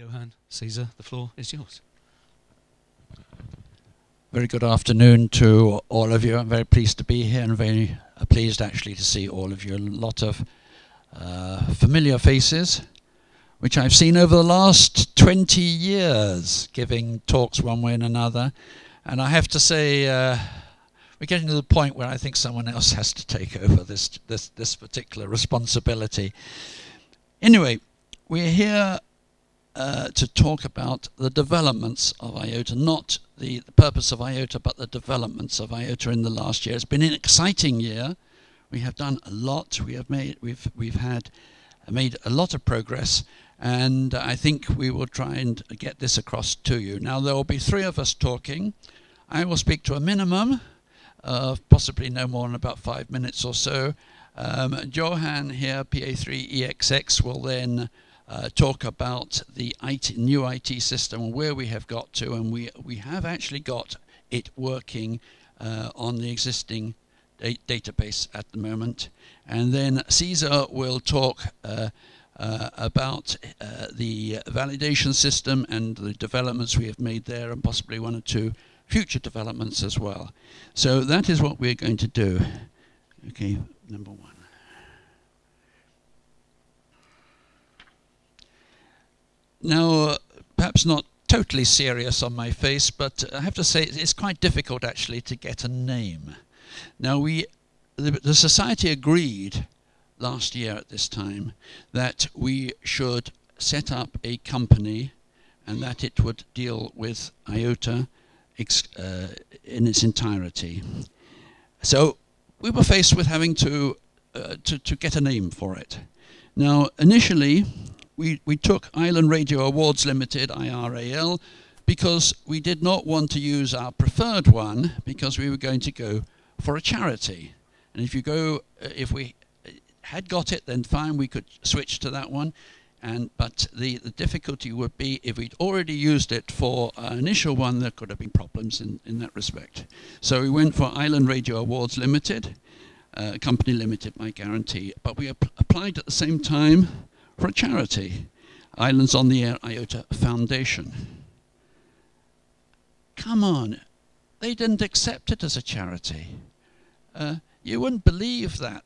Johan, Cesar, the floor is yours. Very good afternoon to all of you. I'm very pleased to be here and very pleased actually to see all of you. A lot of familiar faces, which I've seen over the last 20 years giving talks one way and another. And I have to say, we're getting to the point where I think someone else has to take over this particular responsibility. Anyway, we're here to talk about the developments of IOTA, not the purpose of IOTA, but the developments of IOTA in the last year. It's been an exciting year. We have done a lot. We have made a lot of progress, and I think we will try and get this across to you. Now, there will be three of us talking. I will speak to a minimum of possibly no more than about 5 minutes or so. Johan here, PA3EXX, will then talk about the new IT system and where we have got to, and we have actually got it working on the existing database at the moment. And then Cesar will talk about the validation system and the developments we have made there, and possibly one or two future developments as well. So that is what we're going to do. Okay, number one. Now, perhaps not totally serious on my face, but I have to say it's quite difficult actually to get a name. Now, the society agreed last year at this time that we should set up a company and that it would deal with IOTA in its entirety. So we were faced with having to get a name for it. Now, initially, we took Island Radio Awards Limited, IRAL, because we did not want to use our preferred one, because we were going to go for a charity. And if we had got it, then fine, we could switch to that one. But the difficulty would be if we'd already used it for our initial one, there could have been problems in that respect. So we went for Island Radio Awards Limited, company limited by guarantee. But we applied at the same time for a charity, Islands on the Air IOTA Foundation. Come on, they didn't accept it as a charity. You wouldn't believe that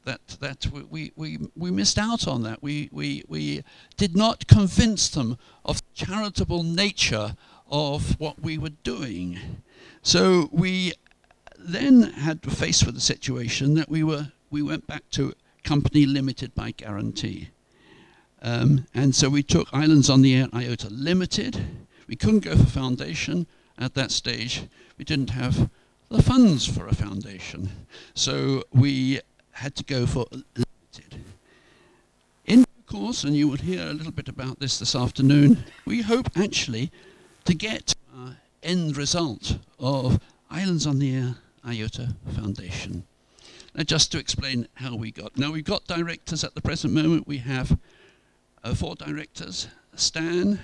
we missed out on that. We did not convince them of the charitable nature of what we were doing. So we then had to face with the situation that we went back to company limited by guarantee. And so we took Islands on the Air IOTA Limited. We couldn't go for foundation at that stage. We didn't have the funds for a foundation. So we had to go for limited. In due course, and you will hear a little bit about this afternoon, we hope actually to get our end result of Islands on the Air IOTA Foundation. Now, just to explain how we got. Now, we've got directors at the present moment. We have 4 directors. Stan,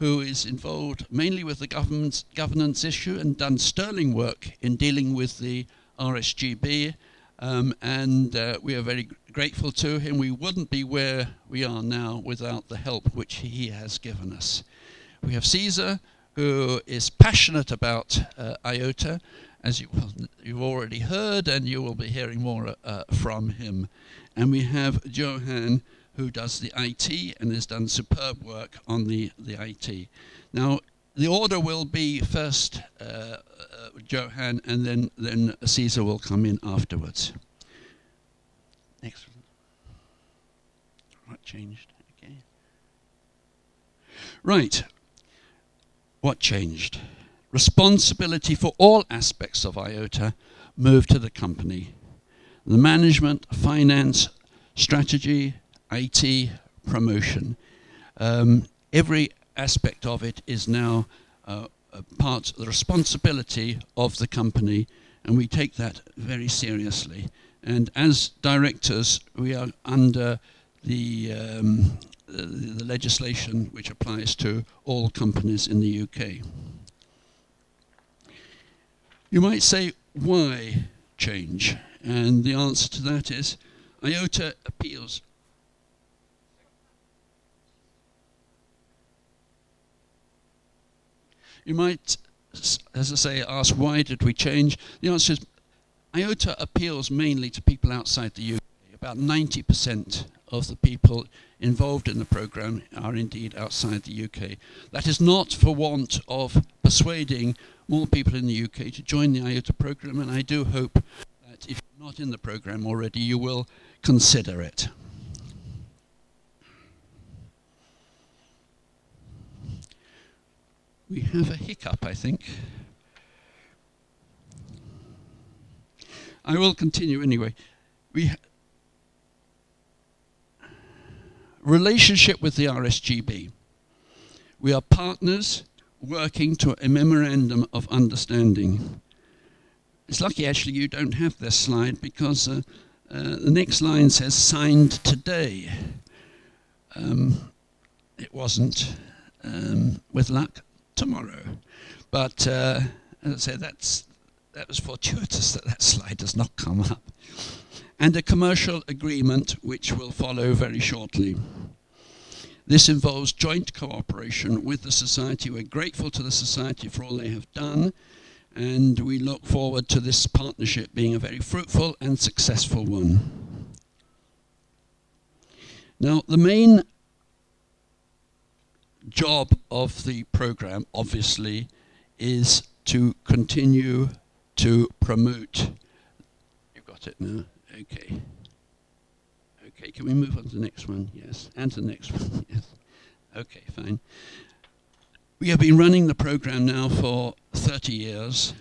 who is involved mainly with the governance issue and done sterling work in dealing with the RSGB, and we are very grateful to him. We wouldn't be where we are now without the help which he has given us. We have Cesar, who is passionate about IOTA, as you've already heard, and you will be hearing more from him. And we have Johan, who does the IT and has done superb work on the IT. Now, the order will be first Johan, and then Cesar will come in afterwards. Next one. What changed? Okay. Right. What changed? Responsibility for all aspects of IOTA moved to the company. The management, finance, strategy, IT, promotion. Every aspect of it is now part of the responsibility of the company, and we take that very seriously. And as directors, we are under the legislation which applies to all companies in the UK. You might say, why change? And the answer to that is, IOTA appeals You might, as I say, ask why did we change? The answer is IOTA appeals mainly to people outside the UK. About 90% of the people involved in the program are indeed outside the UK. That is not for want of persuading more people in the UK to join the IOTA program, and I do hope that if you're not in the program already, you will consider it. We have a hiccup, I think. I will continue anyway. Relationship with the RSGB. We are partners working to a memorandum of understanding. It's lucky actually you don't have this slide, because the next line says signed today. It wasn't, with luck, tomorrow. But as I say, that was fortuitous that that slide does not come up. And a commercial agreement which will follow very shortly. This involves joint cooperation with the Society. We're grateful to the Society for all they have done, and we look forward to this partnership being a very fruitful and successful one. Now, the main job of the program, obviously, is to continue to promote. You've got it now. Okay. Okay, can we move on to the next one? Yes. And to the next one, yes. Okay, fine. We have been running the program now for 30 years,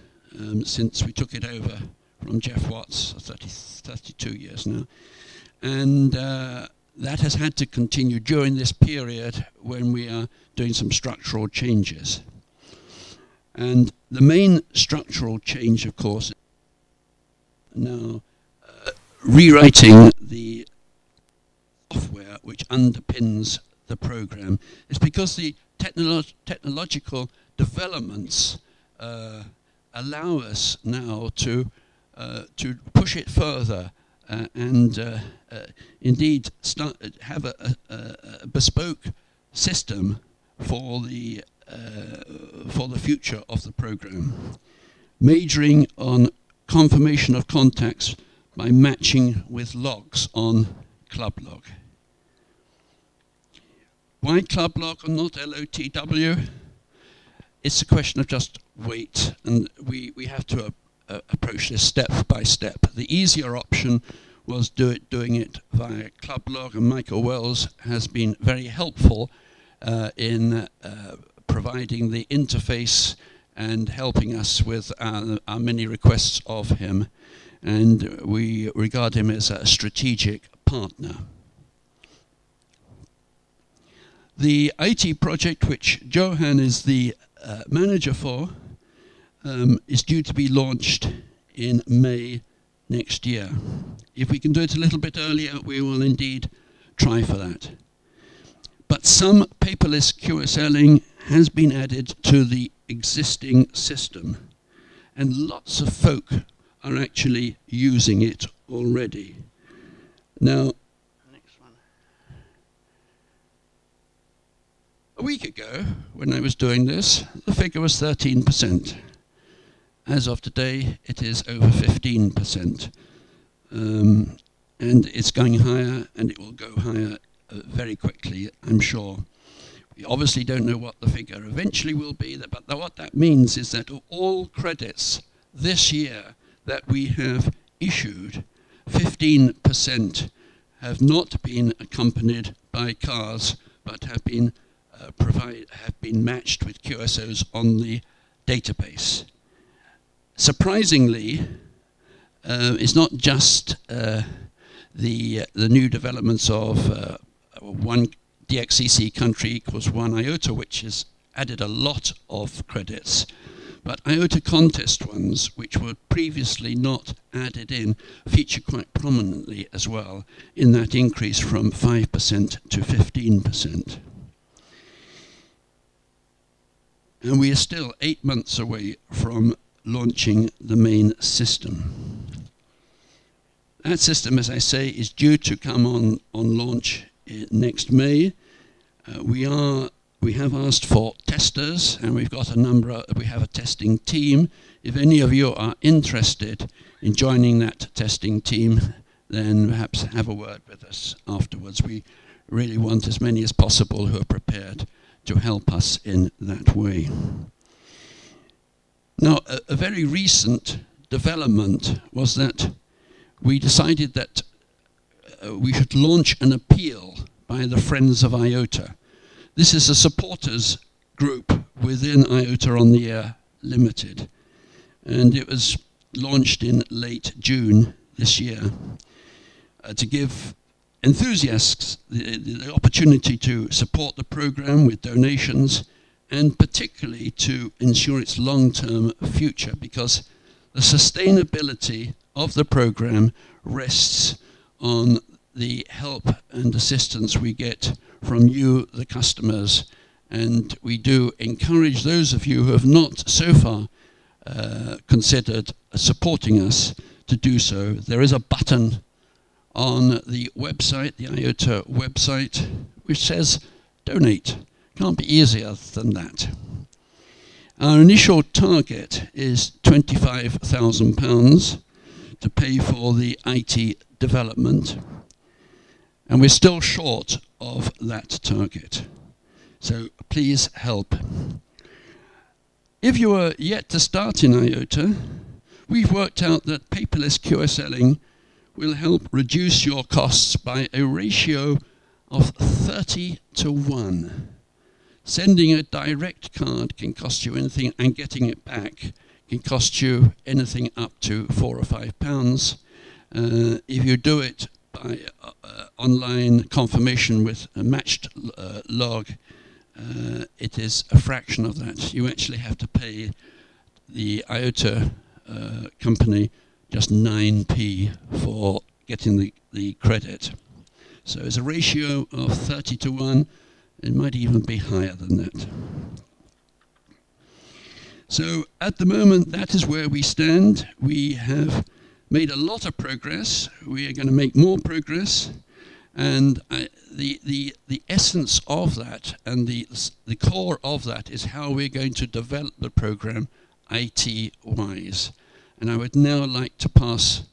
since we took it over from Geoff Watts, 32 years now. And that has had to continue during this period when we are doing some structural changes. And the main structural change, of course, now rewriting the software which underpins the program. It's because the technological developments allow us now to push it further and indeed start have a bespoke system for the future of the program, majoring on confirmation of contacts by matching with logs on Clublog. Why Clublog and not LOTW? It's a question of just weight, and we have to approach this step by step. The easier option was doing it via Clublog, and Michael Wells has been very helpful in providing the interface and helping us with our many requests of him. And we regard him as a strategic partner. The IT project, which Johan is the manager for, is due to be launched in May next year. If we can do it a little bit earlier, we will indeed try for that. But some paperless QSLing has been added to the existing system, and lots of folk are actually using it already. Now, next one. A week ago, when I was doing this, the figure was 13%. As of today, it is over 15%. And it's going higher, and it will go higher very quickly, I'm sure. We obviously don't know what the figure eventually will be, but what that means is that of all credits this year that we have issued, 15% have not been accompanied by cars, but have been matched with QSOs on the database. Surprisingly, it's not just the new developments of one DXCC country equals one IOTA, which has added a lot of credits, but IOTA contest ones, which were previously not added in, feature quite prominently as well in that increase from 5% to 15%. And we are still 8 months away from launching the main system. That system, as I say, is due to come on launch next May. We are We have asked for testers, and we've got a number, we have a testing team. If any of you are interested in joining that testing team, then perhaps have a word with us afterwards. We really want as many as possible who are prepared to help us in that way. Now, a very recent development was that we decided that we should launch an appeal by the Friends of IOTA. This is a supporters group within IOTA on the Air Limited, and it was launched in late June this year to give enthusiasts the opportunity to support the program with donations, and particularly to ensure its long-term future, because the sustainability of the program rests on the help and assistance we get from you, the customers. And we do encourage those of you who have not so far considered supporting us to do so. There is a button on the website, the IOTA website, which says donate. Can't be easier than that. Our initial target is £25,000 to pay for the IT development, and we're still short of that target, so please help. If you are yet to start in IOTA, we've worked out that paperless QSLing will help reduce your costs by a ratio of 30 to 1. Sending a direct card can cost you anything, and getting it back can cost you anything up to £4 or £5. If you do it by online confirmation with a matched log, it is a fraction of that. You actually have to pay the IOTA company just 9p for getting the credit. So it's a ratio of 30 to 1. It might even be higher than that. So at the moment, that is where we stand. We have made a lot of progress. We are going to make more progress, and the essence of that and the core of that is how we're going to develop the program IT-wise. And I would now like to pass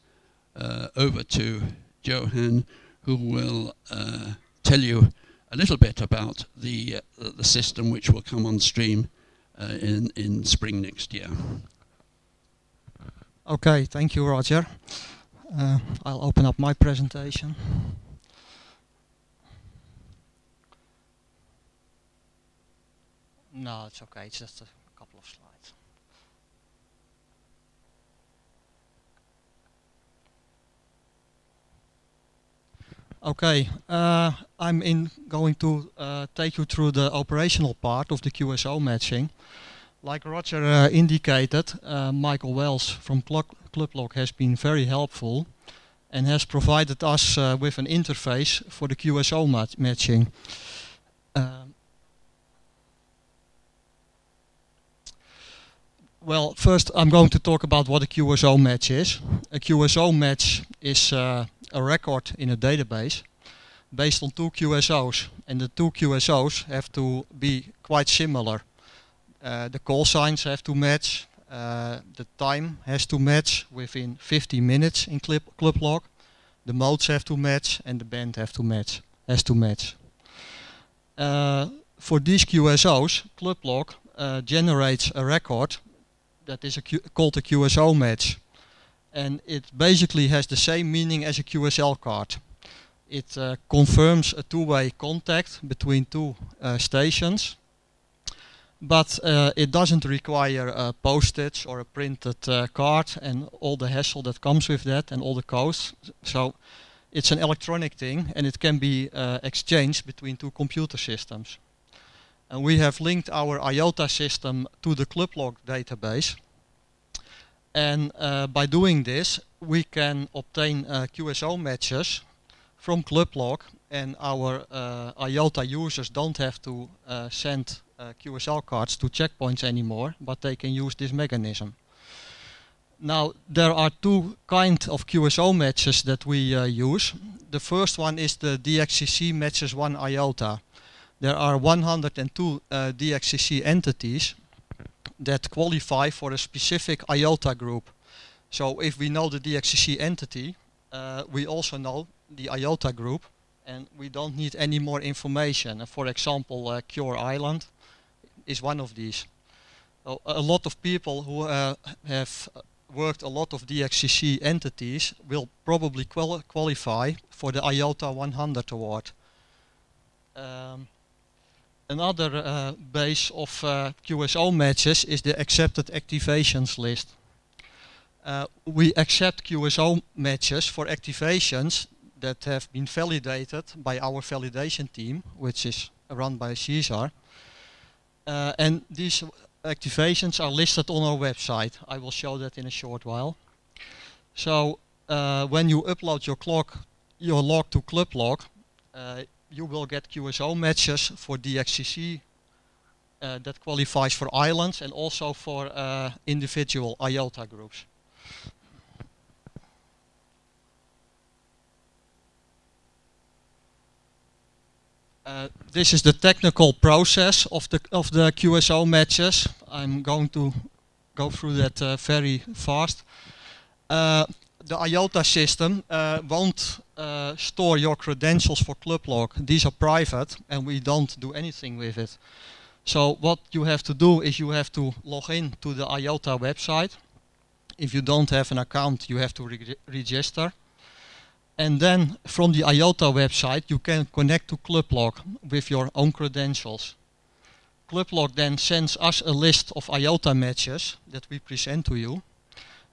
over to Johan, who will tell you a little bit about the system, which will come on stream in spring next year. Okay, thank you, Roger. I'll open up my presentation. No, it's okay, it's just a couple of slides. Okay, I'm going to take you through the operational part of the QSO matching. Like Roger indicated, Michael Wells from Clublog has been very helpful and has provided us with an interface for the QSO matching. Well, first I'm going to talk about what a QSO match is. A QSO match is a record in a database based on two QSOs, and the two QSOs have to be quite similar. The call signs have to match, the time has to match within 50 minutes in Clublog, the modes have to match, and the band has to match. For these QSOs, Clublog generates a record that is called a QSO match, and it basically has the same meaning as a QSL card. It confirms a two-way contact between two stations. But it doesn't require a postage or a printed card and all the hassle that comes with that and all the costs. So it's an electronic thing, and it can be exchanged between two computer systems. And we have linked our IOTA system to the Clublog database. And by doing this, we can obtain QSO matches from Clublog, and our IOTA users don't have to send QSL cards to checkpoints anymore, but they can use this mechanism. Now, there are two kinds of QSO matches that we use. The first one is the DXCC matches one IOTA. there are 102 DXCC entities that qualify for a specific IOTA group. So if we know the DXCC entity, we also know the IOTA group, and we don't need any more information. For example, Cure Island is one of these. A lot of people who have worked a lot of DXCC entities will probably qualify for the IOTA 100 award. Another base of QSO matches is the accepted activations list. We accept QSO matches for activations that have been validated by our validation team, which is run by CESAR. And these activations are listed on our website. I will show that in a short while. So when you upload your log to Clublog, you will get QSO matches for DXCC that qualifies for islands and also for individual IOTA groups. This is the technical process of the QSO matches. I'm going to go through that very fast. The IOTA system won't store your credentials for Clublog. These are private and we don't do anything with it. So what you have to do is you have to log in to the IOTA website. If you don't have an account, you have to register. And then from the IOTA website, you can connect to Clublog with your own credentials. Clublog then sends us a list of IOTA matches that we present to you.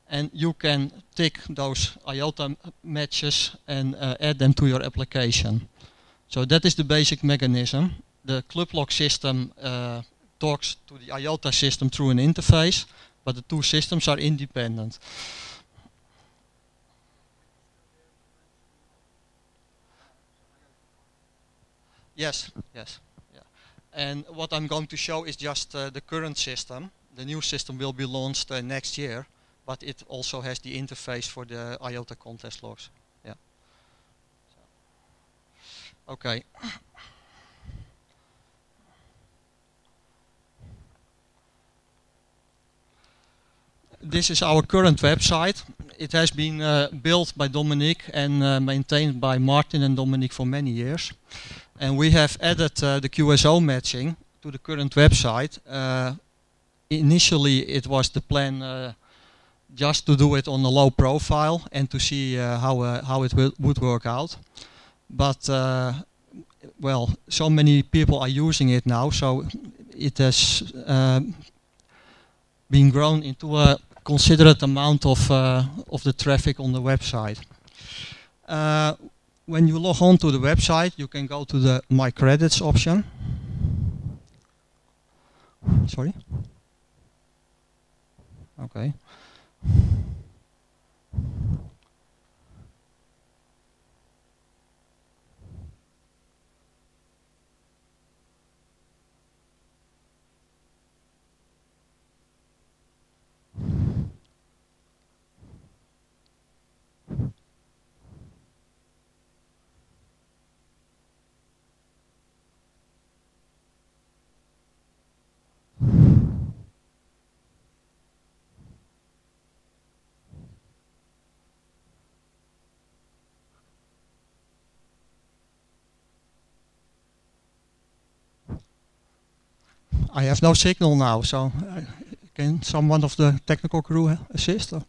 And you can tick those IOTA matches and add them to your application. So that is the basic mechanism. The Clublog system talks to the IOTA system through an interface, but the two systems are independent. Yes, yes. Yeah. And what I'm going to show is just the current system. The new system will be launched next year, but it also has the interface for the IOTA contest logs. Yeah. So. Okay. This is our current website. It has been built by Dominique and maintained by Martin and Dominique for many years. And we have added the QSO matching to the current website. Initially it was the plan just to do it on a low profile and to see how it would work out. But well, so many people are using it now, so it has been grown into a considerate amount of the traffic on the website. When you log on to the website, you can go to the My Credits option. Sorry. Okay. I have no signal now, so can someone of the technical crew assist? Or?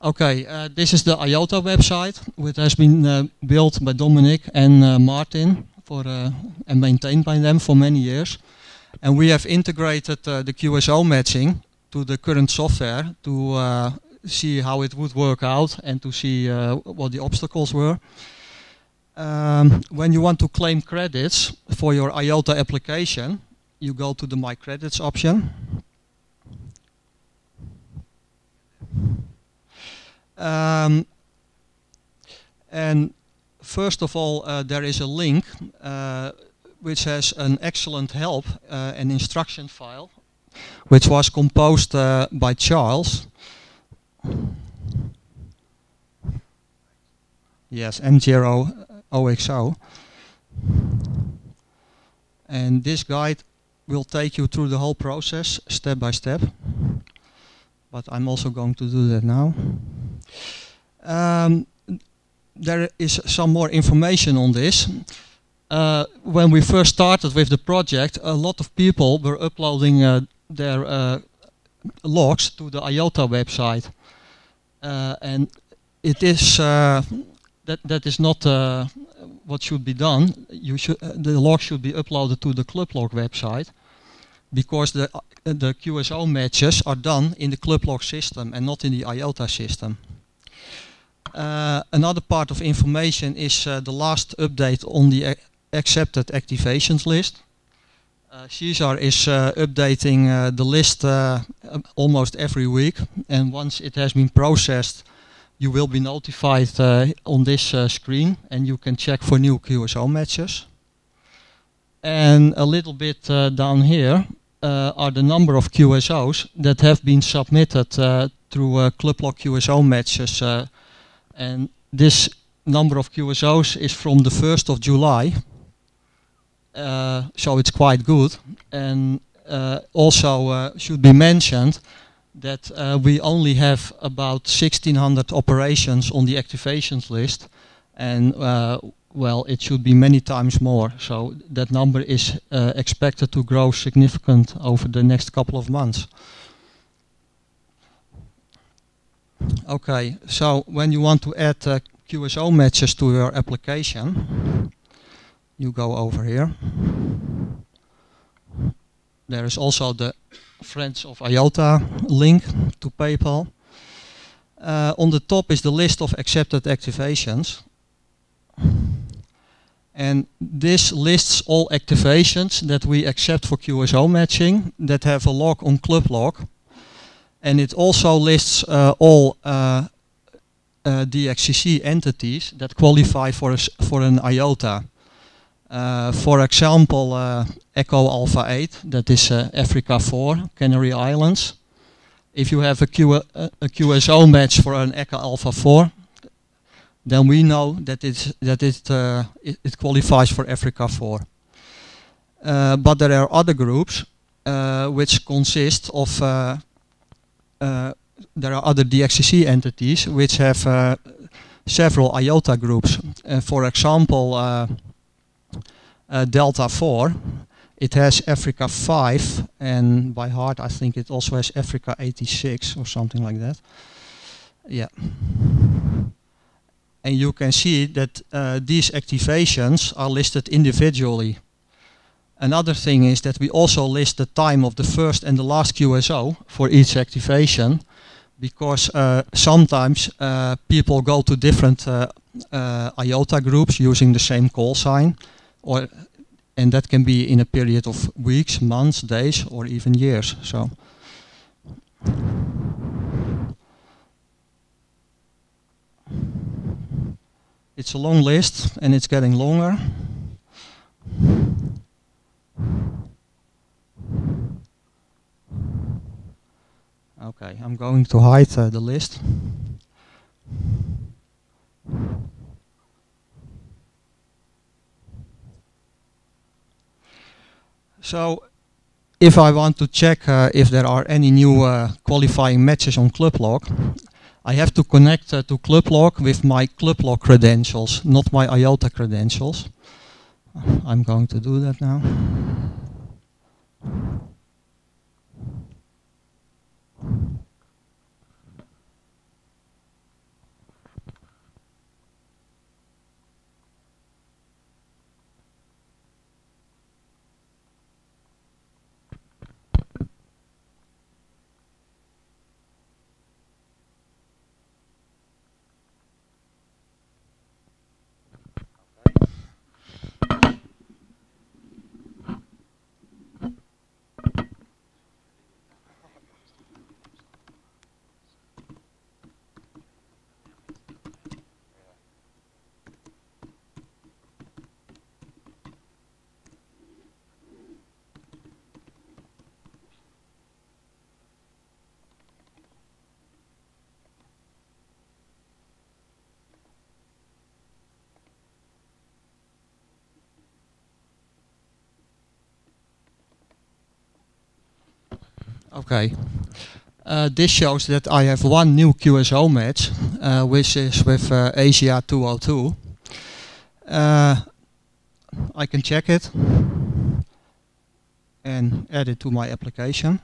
Okay, this is the IOTA website, which has been built by Dominic and Martin for, and maintained by them for many years. And we have integrated the QSO matching to the current software to see how it would work out and to see what the obstacles were. When you want to claim credits for your IOTA application, you go to the My Credits option. And first of all, there is a link which has an excellent help and instruction file, which was composed by Charles. Yes, M0OXO. And this guide will take you through the whole process, step by step. But I'm also going to do that now. There is some more information on this. When we first started with the project, a lot of people were uploading their logs to the IOTA website. And it is that is not what should be done. The log should be uploaded to the Clublog website, because the QSO matches are done in the Clublog system and not in the IOTA system. Another part of information is the last update on the accepted activations list. CESAR is updating the list almost every week, and once it has been processed, you will be notified on this screen, and you can check for new QSO matches. And a little bit down here are the number of QSOs that have been submitted through Clublog QSO matches. And this number of QSOs is from the 1st of July, so it's quite good. And also should be mentioned that we only have about 1,600 operations on the activations list, and well, it should be many times more. So that number is expected to grow significant over the next couple of months. Okay, so when you want to add QSO matches to your application, you go over here. There is also the Friends of IOTA link to PayPal. On the top is the list of accepted activations. And this lists all activations that we accept for QSO matching that have a log on Clublog. And it also lists all DXCC entities that qualify for an IOTA. For example, Echo Alpha 8, that is Africa 4, Canary Islands. If you have a QSO match for an Echo Alpha 4, then we know that, it qualifies for Africa 4. But there are other groups which consist of there are other DXCC entities which have several IOTA groups. For example, Delta 4, it has Africa 5, and by heart I think it also has Africa 86 or something like that. Yeah. And you can see that these activations are listed individually. Another thing is that we also list the time of the first and the last QSO for each activation, because sometimes people go to different IOTA groups using the same call sign, and that can be in a period of weeks, months, days, or even years. So, it's a long list, and it's getting longer. Okay, I'm going to hide the list. So, if I want to check if there are any new qualifying matches on Clublog, I have to connect to Clublog with my Clublog credentials, not my IOTA credentials. I'm going to do that now. Okay. This shows that I have one new QSO match, which is with Asia 202. I can check it and add it to my application.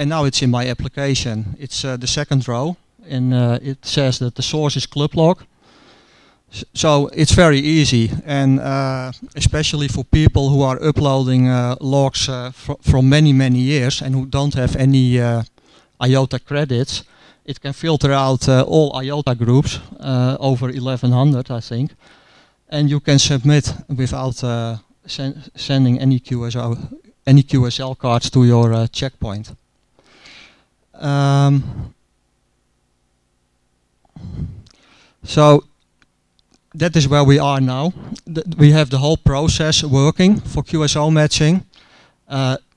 And now it's in my application. It's the second row, and it says that the source is Clublog. So it's very easy, and especially for people who are uploading logs from many years and who don't have any IOTA credits, it can filter out all IOTA groups, over 1100 I think, and you can submit without sending any QSL cards to your checkpoint. So that is where we are now. We have the whole process working for QSO matching.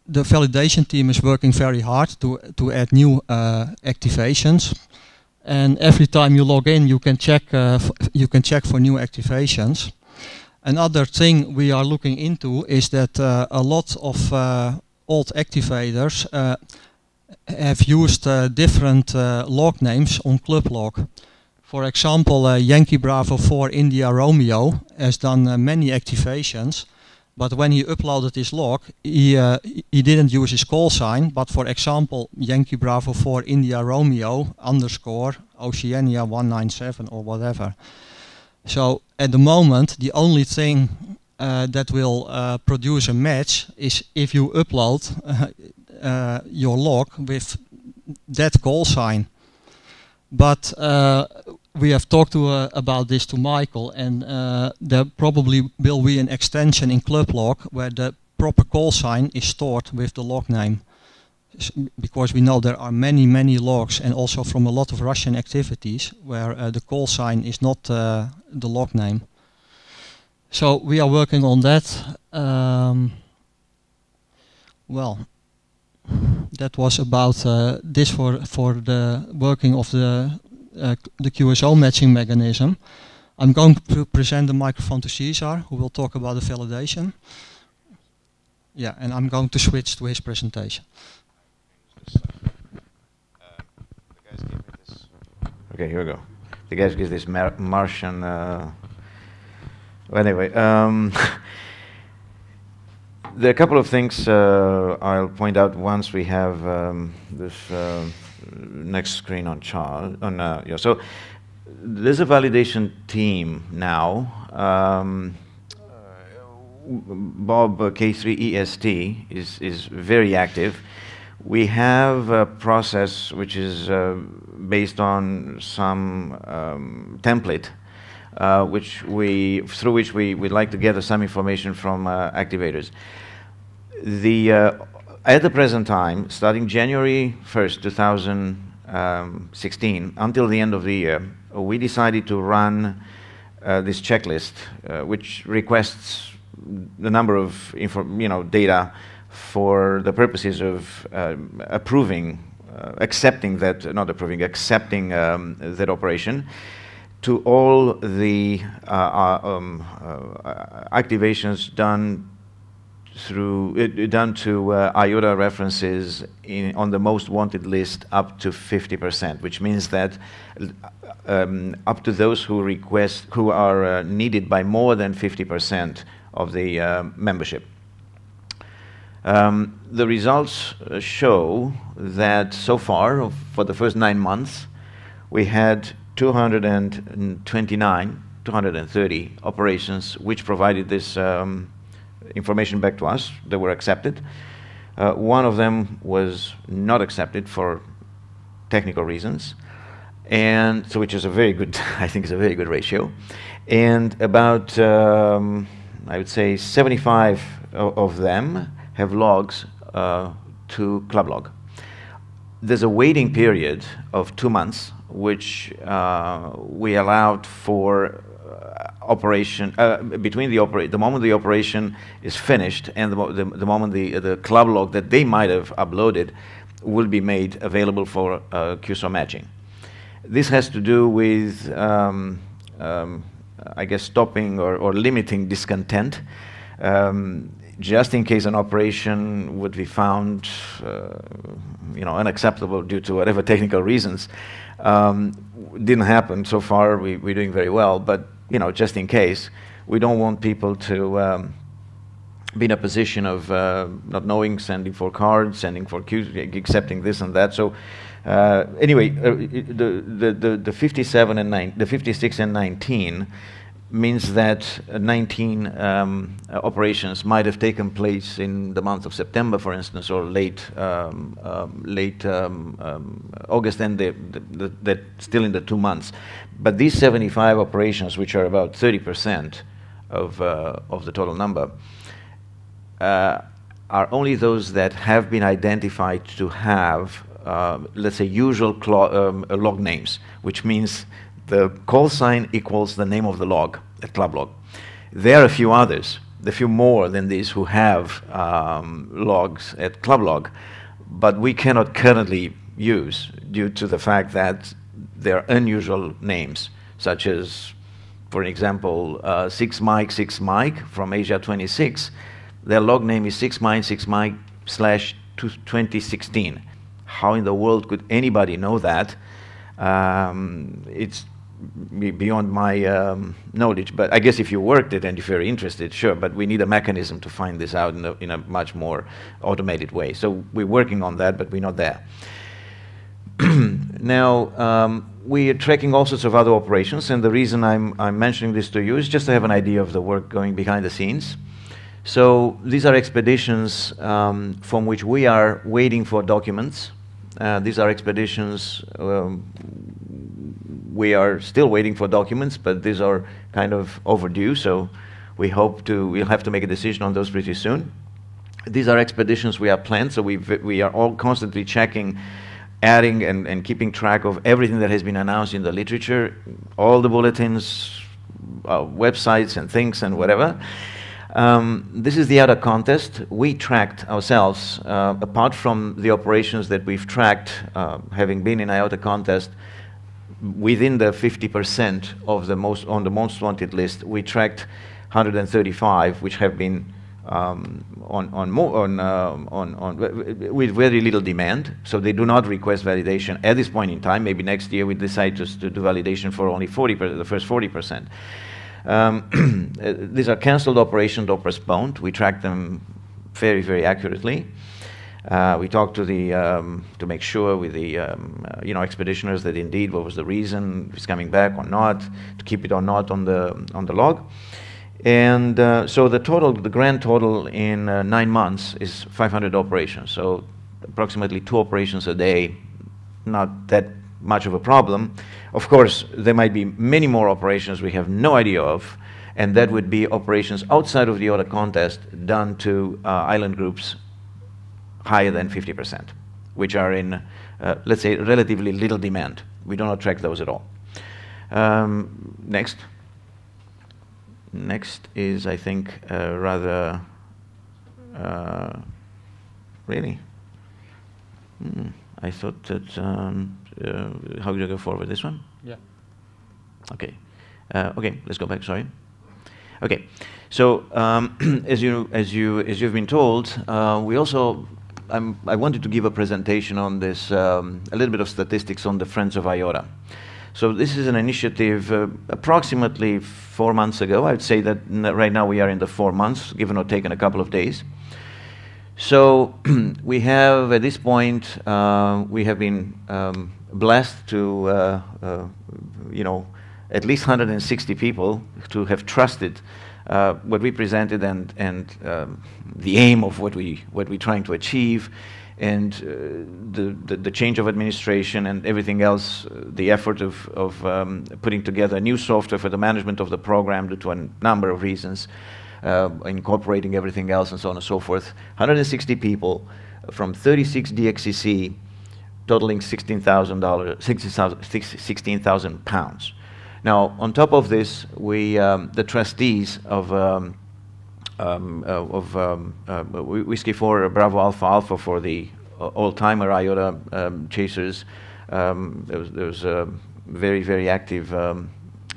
The validation team is working very hard to add new activations, and every time you log in, you can check for new activations. Another thing we are looking into is that a lot of old activators have used different log names on Clublog. For example, Yankee Bravo 4 India Romeo has done many activations, but when he uploaded his log, he didn't use his call sign, but for example, Yankee Bravo 4 India Romeo _ Oceania 197 or whatever. So at the moment, the only thing that will produce a match is if you upload your log with that call sign. But we have talked about this to Michael, and there probably will be an extension in Clublog where the proper call sign is stored with the log name, because we know there are many logs, and also from a lot of Russian activities where the call sign is not the log name. So we are working on that. Well, that was about this for the working of the QSO matching mechanism. I'm going to present the microphone to CESAR, who will talk about the validation. Yeah, and I'm going to switch to his presentation. Okay, here we go. The guys give this Martian. Anyway. There are a couple of things I'll point out once we have this next screen on Charles. Yeah. So there's a validation team now. Bob K3EST is very active. We have a process which is based on some template, through which we'd like to gather some information from activators. At the present time, starting January 1st, 2016, until the end of the year, we decided to run this checklist, which requests the number of data for the purposes of accepting that operation, to all the activations done to IOTA references on the most wanted list up to 50%, which means that up to those who are needed by more than 50% of the membership. The results show that so far, for the first 9 months, we had 230 operations which provided this information back to us that were accepted. One of them was not accepted for technical reasons, and so which is a very good, I think it's a very good ratio. And about, I would say 75 of them have logs to Clublog. There's a waiting period of 2 months, which we allowed for operation between the moment the operation is finished and the moment the Clublog that they might have uploaded will be made available for QSO matching. This has to do with, I guess, stopping or limiting discontent. just in case an operation would be found, unacceptable due to whatever technical reasons. Didn't happen so far. We're doing very well, but just in case, we don't want people to be in a position of not knowing, sending for cards, sending for queues, accepting this and that. So the 57 and 9, the 56 and 19. Means that 19 operations might have taken place in the month of September, for instance, or late August, and they're still in the 2 months. But these 75 operations, which are about 30% of the total number, are only those that have been identified to have, let's say, usual log names, which means the call sign equals the name of the log at Clublog. There are a few others, a few more than these who have logs at Clublog, but we cannot currently use due to the fact that there are unusual names, such as, for example, 6 Mike 6 Mike from Asia 26. Their log name is 6 Mike 6 Mike/2016. How in the world could anybody know that? It's beyond my knowledge, but I guess if you worked it and if you're interested, sure, but we need a mechanism to find this out in a much more automated way. So we're working on that, but we're not there. Now, we are tracking all sorts of other operations, and the reason I'm mentioning this to you is just to have an idea of the work going behind the scenes. So these are expeditions from which we are waiting for documents. These are expeditions we are still waiting for documents, but these are kind of overdue, so we hope to, we'll have to make a decision on those pretty soon. These are expeditions we are planned, so we are all constantly checking, adding and keeping track of everything that has been announced in the literature, all the bulletins, websites and things and whatever. This is the IOTA contest. We tracked ourselves, apart from the operations that we've tracked, having been in IOTA contest, within the 50% of the most, on the most wanted list, we tracked 135, which have been with very little demand, so they do not request validation at this point in time. Maybe next year we decide just to do validation for only 40%, the first 40%. These are cancelled operations or postponed. We track them very, very accurately. We talked to the to make sure with the expeditioners that indeed what was the reason, if it's coming back or not, to keep it or not on the log. And so the total, the grand total in 9 months is 500 operations. So approximately 2 operations a day. Not that much of a problem. Of course, there might be many more operations we have no idea of, and that would be operations outside of the IOTA contest done to island groups higher than 50%, which are in, let's say, relatively little demand. We do not track those at all. Next. Next is, I think, rather... really? I thought that... how do you go forward? This one? Yeah. Okay. Okay. Let's go back. Sorry. Okay. So as you've been told, we also I wanted to give a presentation on this a little bit of statistics on the Friends of IOTA. So this is an initiative approximately 4 months ago. I'd say that right now we are in the 4 months, given or taken a couple of days. So we have at this point we have been blessed to at least 160 people to have trusted what we presented and the aim of what we're trying to achieve, and the change of administration and everything else, the effort of putting together new software for the management of the program due to a number of reasons, incorporating everything else and so on and so forth. 160 people from 36 DXCC, totaling £16,000. Now, on top of this, we the trustees of Whiskey 4 Bravo Alpha Alpha for the all-timer IOTA chasers. There was a very, very active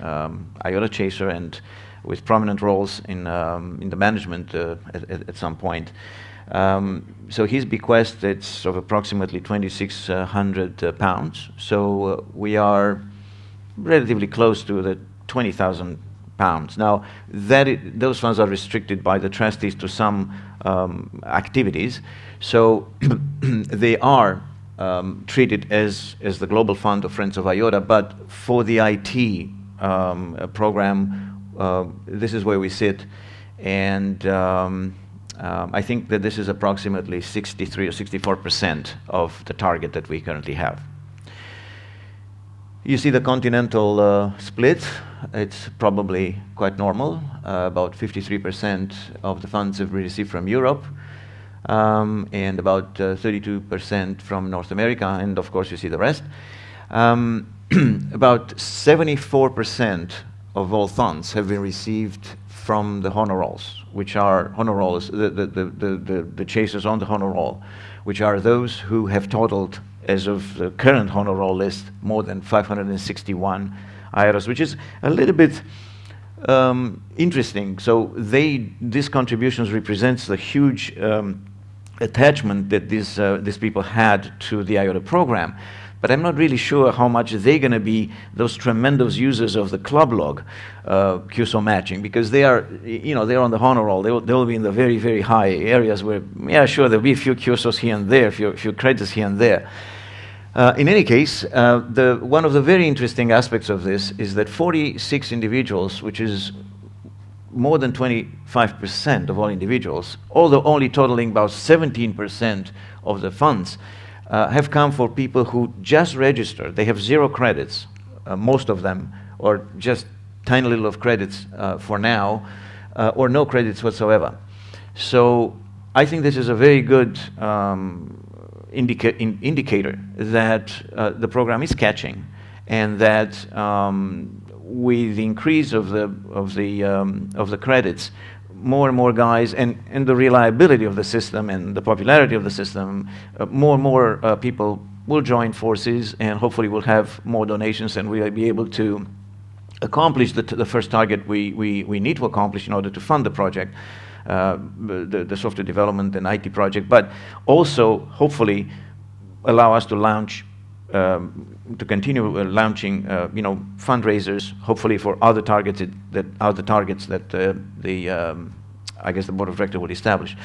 IOTA chaser, and with prominent roles in the management at some point. So his bequest is of approximately £2,600. So we are relatively close to the £20,000. Now, those funds are restricted by the trustees to some activities, so they are treated as the global fund of Friends of IOTA, but for the IT program, this is where we sit, and I think that this is approximately 63 or 64% of the target that we currently have. You see the continental split. It's probably quite normal. About 53% of the funds have been received from Europe, and about 32% from North America, and of course you see the rest. About 74% of all funds have been received from the honor rolls, which are honor rolls, the chasers on the honor roll, which are those who have totaled, as of the current honor roll list, more than 561 IROs, which is a little bit interesting. So these contributions represents the huge attachment that these people had to the IOTA program. But I'm not really sure how much they're going to be those tremendous users of the Clublog QSO matching, because they are, you know, they're on the honor roll. They'll be in the very, very high areas where, yeah, sure, there'll be a few QSOs here and there, a few credits here and there. In any case, one of the very interesting aspects of this is that 46 individuals, which is more than 25% of all individuals, although only totaling about 17% of the funds, have come for people who just registered. They have zero credits, most of them, or just tiny little of credits for now, or no credits whatsoever. So I think this is a very good indicator that the program is catching, and that with the increase of the credits, more and more guys, and the reliability of the system and the popularity of the system, more and more people will join forces, and hopefully we'll have more donations, and we'll be able to accomplish the first target we need to accomplish in order to fund the project, the software development and IT project, but also hopefully allow us to launch, to continue launching, you know, fundraisers, hopefully for other targets that I guess the board of directors would establish.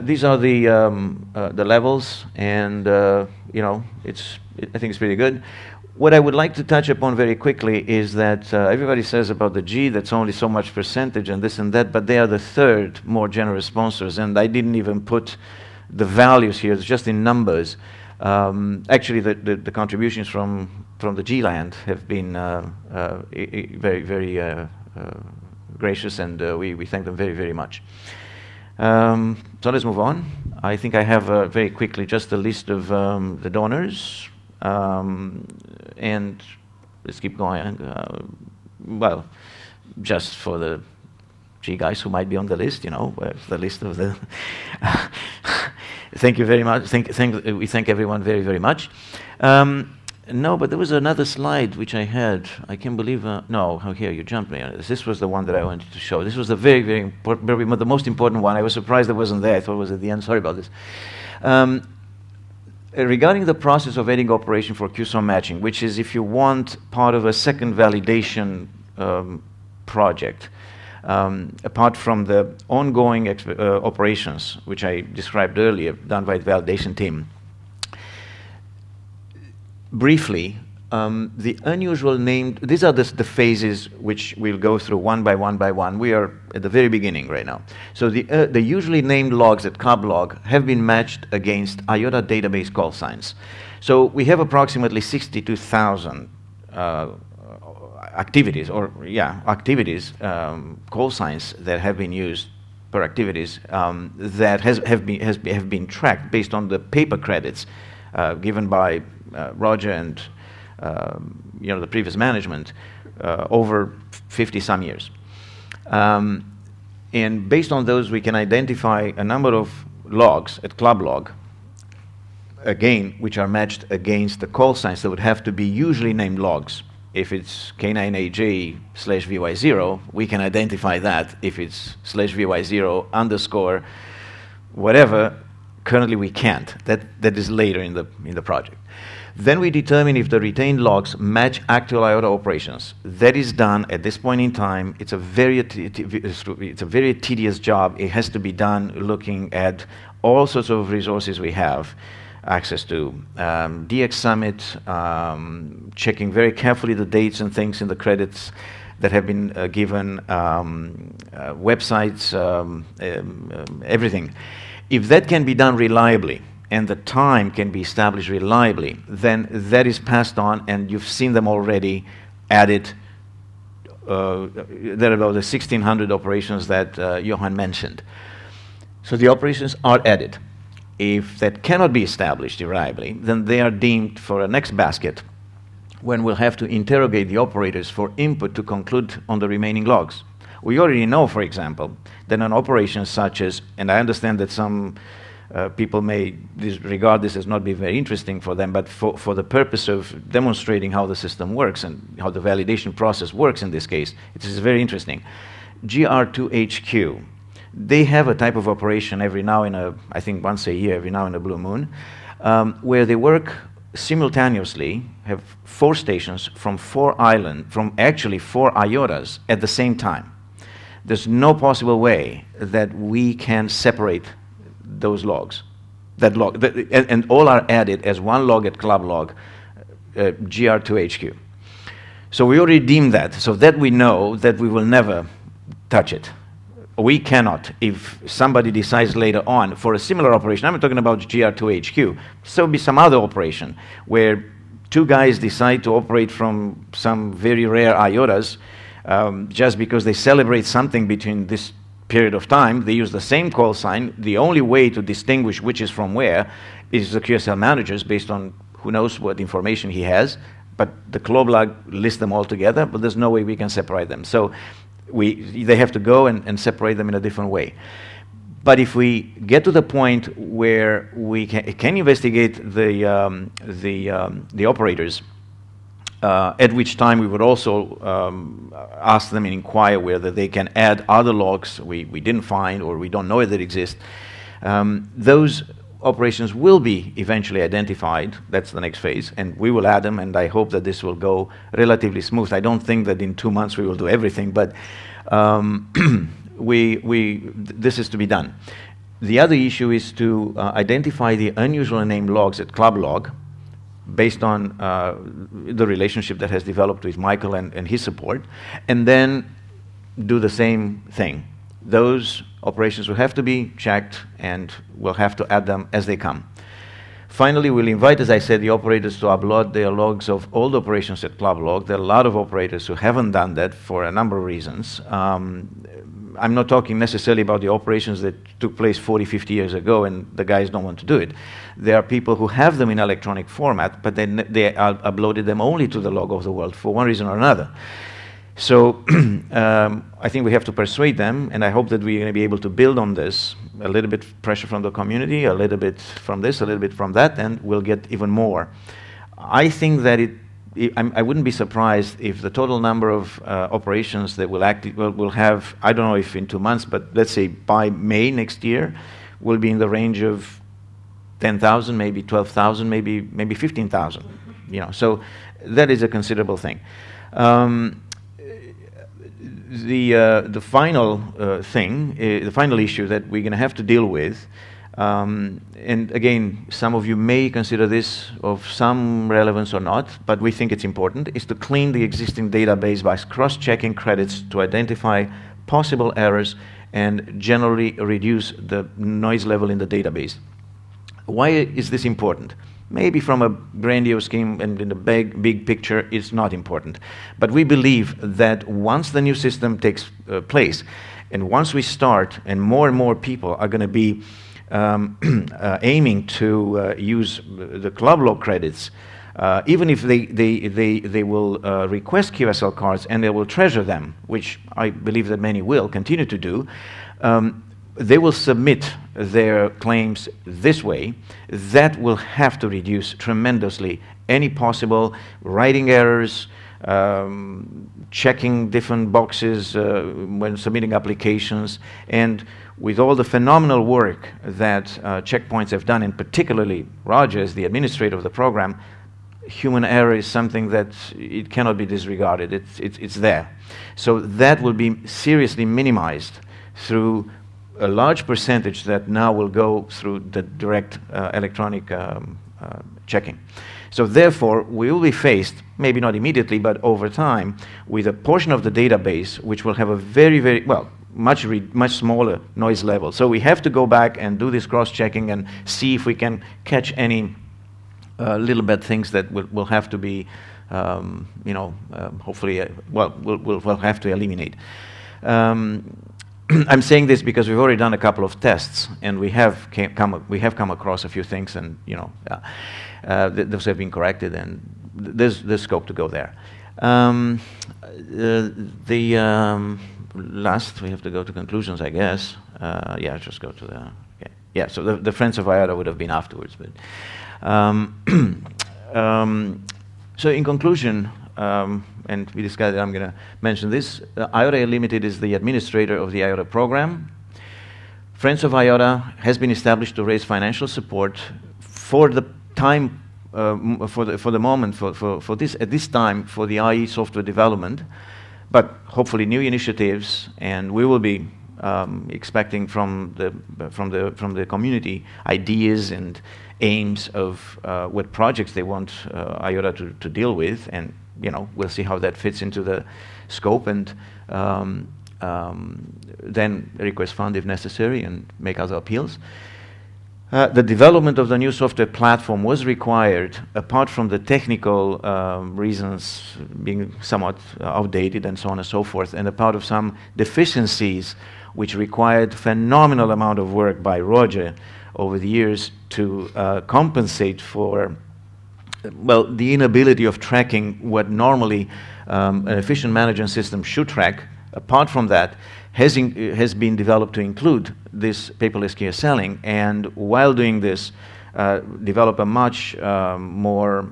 These are the levels, and you know, I think it's pretty good. What I would like to touch upon very quickly is that everybody says about the G, that's only so much percentage and this and that, but they are the third more generous sponsors, and I didn't even put the values here, it's just in numbers. Actually, the contributions from the G-Land have been very, very gracious, and we thank them very, very much. So let's move on. I think I have very quickly just a list of the donors, and let's keep going. Well, just for the G guys who might be on the list, you know, the list of the... Thank you very much. We thank everyone very, very much. No, but there was another slide which I had. I can't believe... no, oh, here, you jumped me on this. This was the one that I wanted to show. This was the very, very important, the most important one. I was surprised it wasn't there. I thought it was at the end. Sorry about this. Regarding the process of adding operation for QSO matching, which is, if you want, part of a second validation project, apart from the ongoing operations, which I described earlier, done by the validation team. Briefly, the unusual named, these are the phases which we'll go through one by one by one. We are at the very beginning right now. So the usually named logs at Clublog have been matched against IOTA database call signs. So we have approximately 62,000 activities, or yeah, activities, call signs that have been used per activities that have been tracked based on the paper credits given by Roger and you know, the previous management over 50 some years, and based on those we can identify a number of logs at Clublog, again, which are matched against the call signs that would have to be usually named logs If it's K9AG/VY0, we can identify that. If it's /VY0_whatever, currently we can't. That is later in the project. Then we determine if the retained logs match actual IOTA operations. That is done at this point in time. It's a very tedious job. It has to be done looking at all sorts of resources we have access to. DX Summit, checking very carefully the dates and things in the credits that have been given, websites, everything. If that can be done reliably, and the time can be established reliably, then that is passed on, and you've seen them already added. There are about the 1,600 operations that Johan mentioned. So the operations are added. If that cannot be established reliably, then they are deemed for a next basket, when we'll have to interrogate the operators for input to conclude on the remaining logs. We already know, for example, that an operation such as, and I understand that some people may regard this as not being very interesting for them, but for the purpose of demonstrating how the system works and how the validation process works in this case, it is very interesting. GR2HQ, they have a type of operation every now in a, I think once a year, every now in a blue moon, where they work simultaneously, have 4 stations from 4 islands, from actually 4 IOTAs at the same time. There's no possible way that we can separate those logs, and all are added as one log at Clublog, GR2HQ. So we already deemed that, so that we know that we will never touch it. We cannot, if somebody decides later on for a similar operation, I'm talking about GR2HQ, so it'll be some other operation where 2 guys decide to operate from some very rare IOTAs just because they celebrate something between this period of time. They use the same call sign. The only way to distinguish which is from where is the QSL managers, based on who knows what information he has, but the Clublog lists them all together, but there's no way we can separate them. So they have to go and separate them in a different way. But if we get to the point where we can investigate the operators, at which time we would also ask them and inquire whether they can add other logs we didn't find or we don't know that exist. Those operations will be eventually identified. That's the next phase, and we will add them, and I hope that this will go relatively smooth. I don't think that in 2 months we will do everything, but this is to be done. The other issue is to identify the unusual named logs at Clublog, based on the relationship that has developed with Michael and his support, and then do the same thing. Those operations will have to be checked, and we'll have to add them as they come. Finally, we'll invite, as I said, the operators to upload their logs of old operations at Clublog. There are a lot of operators who haven't done that for a number of reasons. I'm not talking necessarily about the operations that took place 40, 50 years ago and the guys don't want to do it. There are people who have them in electronic format, but then they uploaded them only to the Log of the World for one reason or another. So I think we have to persuade them, and I hope that we're going to be able to build on this. A little bit pressure from the community, a little bit from this, a little bit from that, and we'll get even more. I think that I wouldn't be surprised if the total number of operations that will have, I don't know if in 2 months, but let's say by May next year, will be in the range of 10,000, maybe 12,000, maybe 15,000. You know, so that is a considerable thing. The final issue that we're going to have to deal with. And again, some of you may consider this of some relevance or not, but we think it's important, is to clean the existing database by cross-checking credits to identify possible errors and generally reduce the noise level in the database. Why is this important? Maybe from a grandiose scheme and in the big picture, it's not important. But we believe that once the new system takes place, and once we start, and more people are going to be aiming to use the Clublog credits, even if they will request QSL cards and they will treasure them, which I believe that many will continue to do, they will submit their claims this way. That will have to reduce tremendously any possible writing errors, checking different boxes when submitting applications, and with all the phenomenal work that checkpoints have done, and particularly Roger as the administrator of the program, human error is something that it cannot be disregarded. It's there. So that will be seriously minimized through a large percentage that now will go through the direct electronic checking. So therefore, we will be faced, maybe not immediately, but over time, with a portion of the database which will have a very, very, well, much smaller noise level. So we have to go back and do this cross-checking and see if we can catch any little bad things that will have to be, hopefully, we'll have to eliminate. I'm saying this because we've already done a couple of tests, and we have come across a few things, and those have been corrected, and there's scope to go there. Last, we have to go to conclusions, I guess. Yeah, just go to the. Okay. Yeah, so the Friends of IOTA would have been afterwards, but. So in conclusion, and we discussed that I'm going to mention this, IOTA Limited is the administrator of the IOTA program. Friends of IOTA has been established to raise financial support for the time, for the IE software development, but hopefully new initiatives, and we will be expecting from the community ideas and aims of what projects they want IOTA to deal with, and we'll see how that fits into the scope, and then request fund if necessary and make other appeals. The development of the new software platform was required, apart from the technical reasons being somewhat outdated and so on and so forth, and a part of some deficiencies which required phenomenal amount of work by Roger over the years to compensate for, well, the inability of tracking what normally an efficient management system should track. Apart from that, has been developed to include this paperless QSLing, and while doing this, develop a much more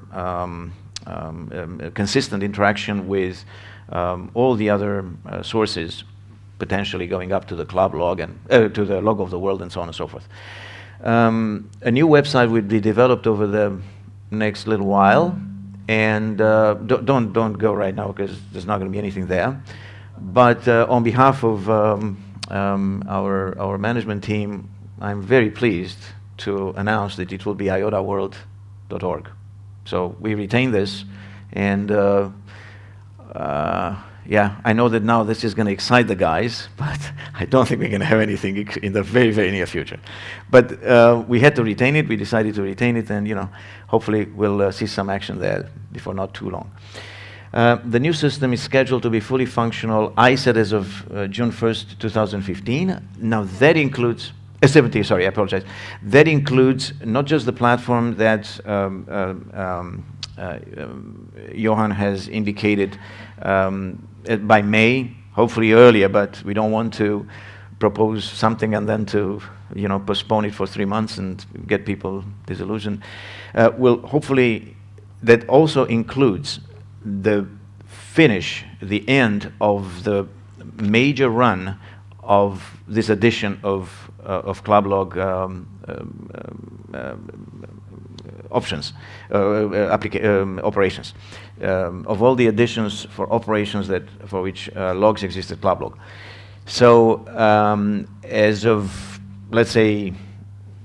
consistent interaction with all the other sources, potentially going up to the Clublog and to the Log of the World and so on and so forth. A new website will be developed over the next little while, and don't go right now because there's not going to be anything there. But on behalf of our management team, I'm very pleased to announce that it will be IOTAworld.org. So we retain this, and yeah, I know that now this is going to excite the guys, but I don't think we're going to have anything in the very, very near future. But we had to retain it. We decided to retain it, and hopefully we'll see some action there before not too long. The new system is scheduled to be fully functional, I said, as of June 1st, 2015. Now that includes, 17, sorry, I apologize. That includes not just the platform that Johan has indicated by May, hopefully earlier, but we don't want to propose something and then to postpone it for 3 months and get people disillusioned. Will hopefully, that also includes the finish, the end of the major run of this edition of Clublog options, operations, of all the additions for operations that for which logs exist at Clublog. So as of, let's say,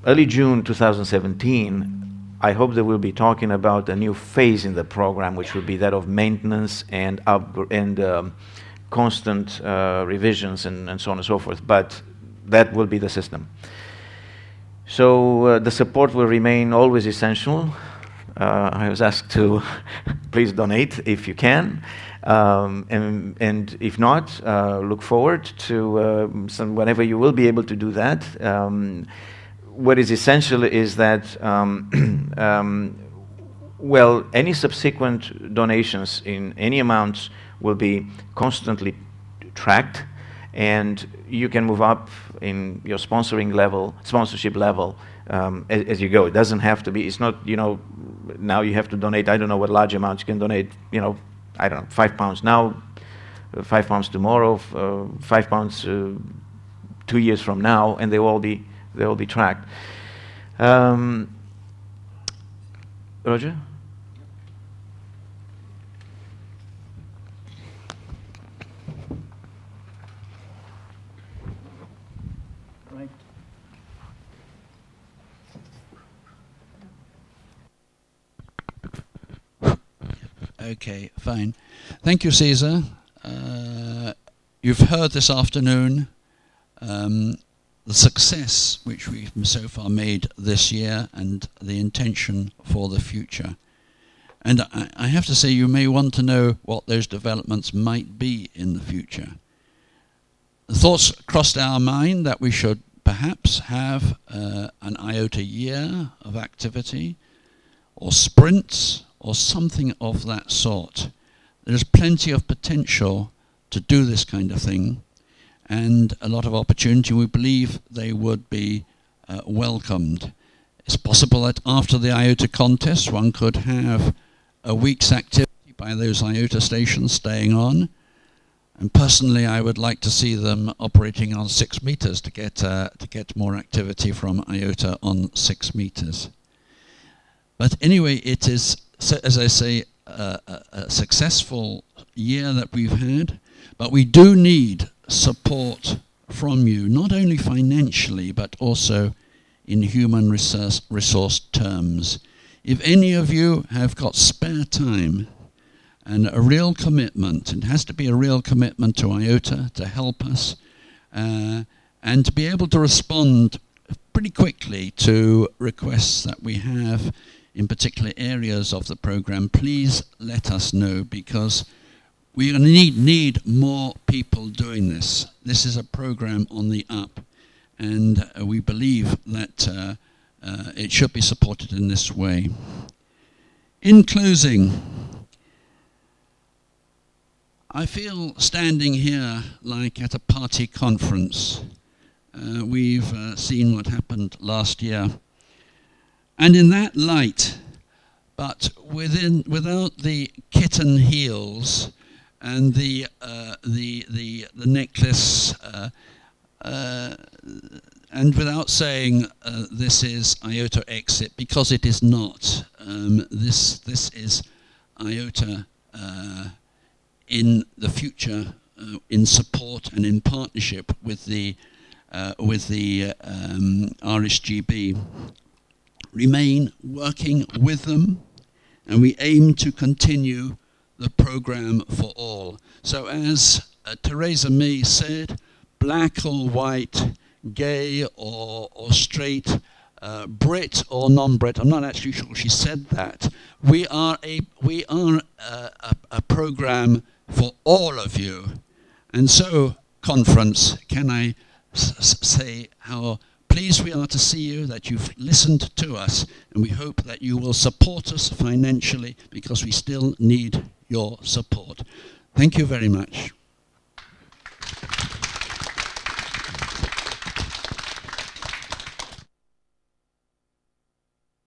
early June 2017, I hope that we'll be talking about a new phase in the program, which will be that of maintenance and constant revisions and so on and so forth. But that will be the system. So the support will remain always essential. I was asked to please donate if you can, and if not, look forward to whenever you will be able to do that. What is essential is that, well, any subsequent donations in any amounts will be constantly tracked, and you can move up in your sponsorship level as you go. It doesn't have to be, it's not, now you have to donate, I don't know what large amounts you can donate, I don't know, £5 now, £5 tomorrow, £5 2 years from now, and they will be tracked. Roger? Okay, fine. Thank you, Cesar. You've heard this afternoon the success which we've so far made this year and the intention for the future. And I have to say, you may want to know what those developments might be in the future. The thoughts crossed our mind that we should perhaps have an IOTA year of activity or sprints, or something of that sort. There's plenty of potential to do this kind of thing and a lot of opportunity. We believe they would be welcomed. It's possible that after the IOTA contest one could have a week's activity by those IOTA stations staying on, and personally I would like to see them operating on 6 meters to get more activity from IOTA on 6 meters. But anyway, it is, so as I say, a successful year that we've had, but we do need support from you, not only financially, but also in human resource terms. If any of you have got spare time and a real commitment, it has to be a real commitment to IOTA to help us and to be able to respond pretty quickly to requests that we have in particular areas of the program, please let us know, because we need more people doing this. This is a program on the up, and we believe that it should be supported in this way. In closing, I feel standing here like at a party conference. We've seen what happened last year. And in that light, but without the kitten heels and the necklace, and without saying this is IOTAexX, because it is not. This is IOTA in the future, in support and in partnership with the RSGB. Remain working with them, and we aim to continue the program for all. So as Theresa May said, black or white, gay or straight, Brit or non-Brit, I'm not actually sure she said that, we are a program for all of you. And so, conference, can I say how pleased we are to see you, that you've listened to us, and we hope that you will support us financially, because we still need your support. Thank you very much.